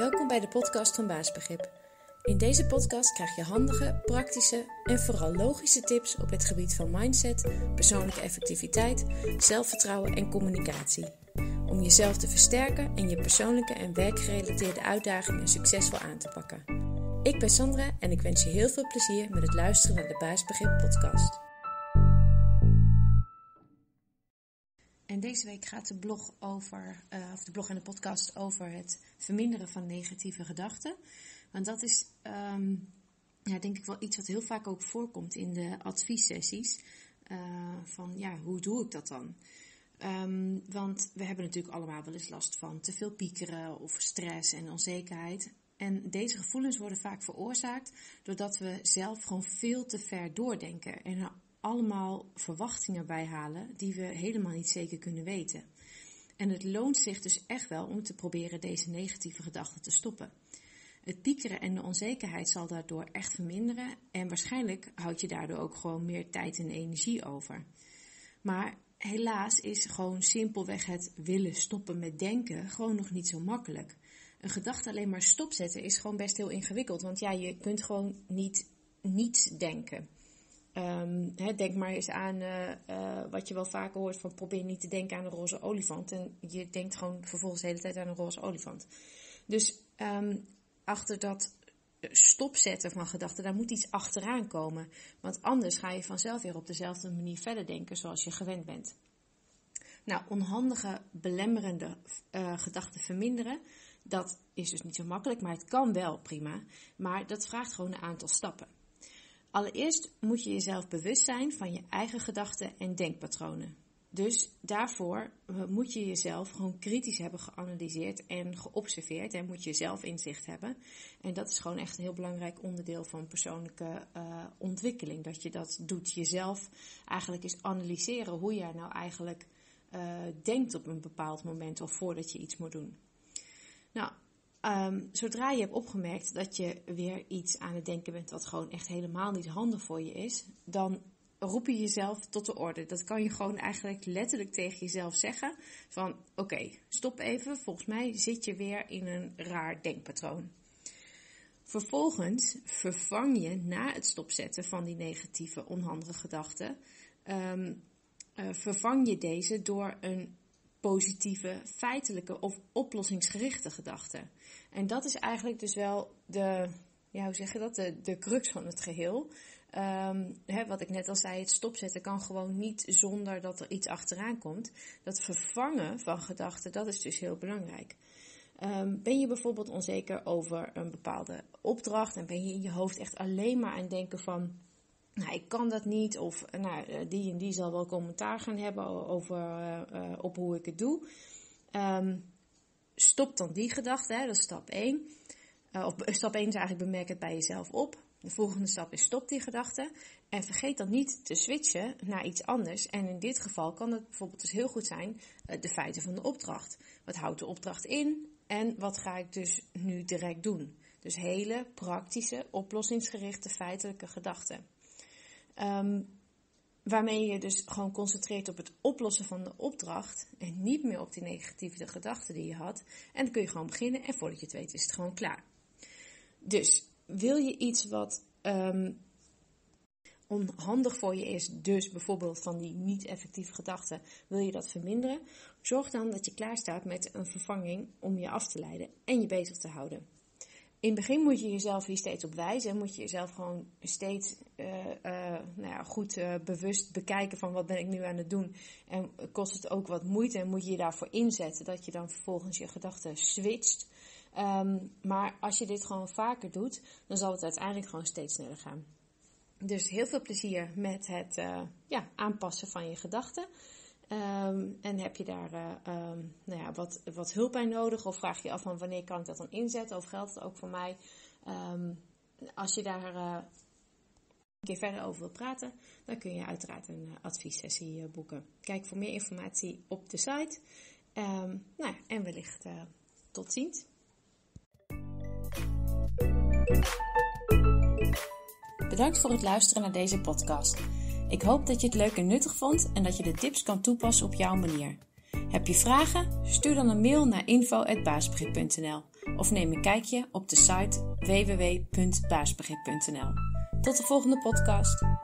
Welkom bij de podcast van BasisBegrip. In deze podcast krijg je handige, praktische en vooral logische tips op het gebied van mindset, persoonlijke effectiviteit, zelfvertrouwen en communicatie. Om jezelf te versterken en je persoonlijke en werkgerelateerde uitdagingen succesvol aan te pakken. Ik ben Sandra en ik wens je heel veel plezier met het luisteren naar de BasisBegrip podcast. En deze week gaat de blog en de podcast over het verminderen van negatieve gedachten. Want dat is denk ik wel iets wat heel vaak ook voorkomt in de adviessessies. Hoe doe ik dat dan? Want we hebben natuurlijk allemaal wel eens last van te veel piekeren of stress en onzekerheid. En deze gevoelens worden vaak veroorzaakt doordat we zelf gewoon veel te ver doordenken en allemaal verwachtingen bijhalen die we helemaal niet zeker kunnen weten. En het loont zich dus echt wel om te proberen deze negatieve gedachten te stoppen. Het piekeren en de onzekerheid zal daardoor echt verminderen en waarschijnlijk houd je daardoor ook gewoon meer tijd en energie over. Maar helaas is gewoon simpelweg het willen stoppen met denken gewoon nog niet zo makkelijk. Een gedachte alleen maar stopzetten is gewoon best heel ingewikkeld, want ja, je kunt gewoon niet denken. Denk maar eens aan wat je wel vaker hoort van probeer niet te denken aan een roze olifant. En je denkt gewoon vervolgens de hele tijd aan een roze olifant. Dus achter dat stopzetten van gedachten, daar moet iets achteraan komen. Want anders ga je vanzelf weer op dezelfde manier verder denken zoals je gewend bent. Nou, onhandige, belemmerende gedachten verminderen, dat is dus niet zo makkelijk, maar het kan wel prima. Maar dat vraagt gewoon een aantal stappen. Allereerst moet je jezelf bewust zijn van je eigen gedachten en denkpatronen. Dus daarvoor moet je jezelf gewoon kritisch hebben geanalyseerd en geobserveerd. En moet je zelf inzicht hebben. En dat is gewoon echt een heel belangrijk onderdeel van persoonlijke ontwikkeling. Dat je dat doet. Jezelf eigenlijk eens analyseren hoe jij nou eigenlijk denkt op een bepaald moment of voordat je iets moet doen. Nou, zodra je hebt opgemerkt dat je weer iets aan het denken bent wat gewoon echt helemaal niet handig voor je is, dan roep je jezelf tot de orde. Dat kan je gewoon eigenlijk letterlijk tegen jezelf zeggen van oké, stop even, volgens mij zit je weer in een raar denkpatroon. Vervolgens vervang je na het stopzetten van die negatieve, onhandige gedachten, vervang je deze door een positieve, feitelijke of oplossingsgerichte gedachten. En dat is eigenlijk dus wel de crux van het geheel. Wat ik net al zei, het stopzetten kan gewoon niet zonder dat er iets achteraan komt. Dat vervangen van gedachten, dat is dus heel belangrijk. Ben je bijvoorbeeld onzeker over een bepaalde opdracht en ben je in je hoofd echt alleen maar aan het denken van, nou, ik kan dat niet, of nou, die en die zal wel commentaar gaan hebben over op hoe ik het doe. Stop dan die gedachte, hè, dat is stap 1. Stap 1 is eigenlijk bemerk het bij jezelf op. De volgende stap is stop die gedachte. En vergeet dan niet te switchen naar iets anders. En in dit geval kan het bijvoorbeeld dus heel goed zijn de feiten van de opdracht. Wat houdt de opdracht in en wat ga ik dus nu direct doen? Dus hele praktische, oplossingsgerichte, feitelijke gedachten. Waarmee je dus gewoon concentreert op het oplossen van de opdracht en niet meer op die negatieve gedachten die je had. En dan kun je gewoon beginnen en voordat je het weet is het gewoon klaar. Dus wil je iets wat onhandig voor je is, dus bijvoorbeeld van die niet-effectieve gedachten, wil je dat verminderen? Zorg dan dat je klaarstaat met een vervanging om je af te leiden en je bezig te houden. In het begin moet je jezelf hier steeds op wijzen en moet je jezelf gewoon steeds goed bewust bekijken van wat ben ik nu aan het doen. En kost het ook wat moeite en moet je je daarvoor inzetten dat je dan vervolgens je gedachten switcht. Maar als je dit gewoon vaker doet, dan zal het uiteindelijk gewoon steeds sneller gaan. Dus heel veel plezier met het aanpassen van je gedachten. En heb je daar wat hulp bij nodig? Of vraag je af van wanneer kan ik dat dan inzetten? Of geldt het ook voor mij? Als je daar een keer verder over wil praten, dan kun je uiteraard een adviessessie boeken. Kijk voor meer informatie op de site. En wellicht tot ziens. Bedankt voor het luisteren naar deze podcast. Ik hoop dat je het leuk en nuttig vond en dat je de tips kan toepassen op jouw manier. Heb je vragen? Stuur dan een mail naar info@basisbegrip.nl of neem een kijkje op de site www.baasbegrip.nl. Tot de volgende podcast!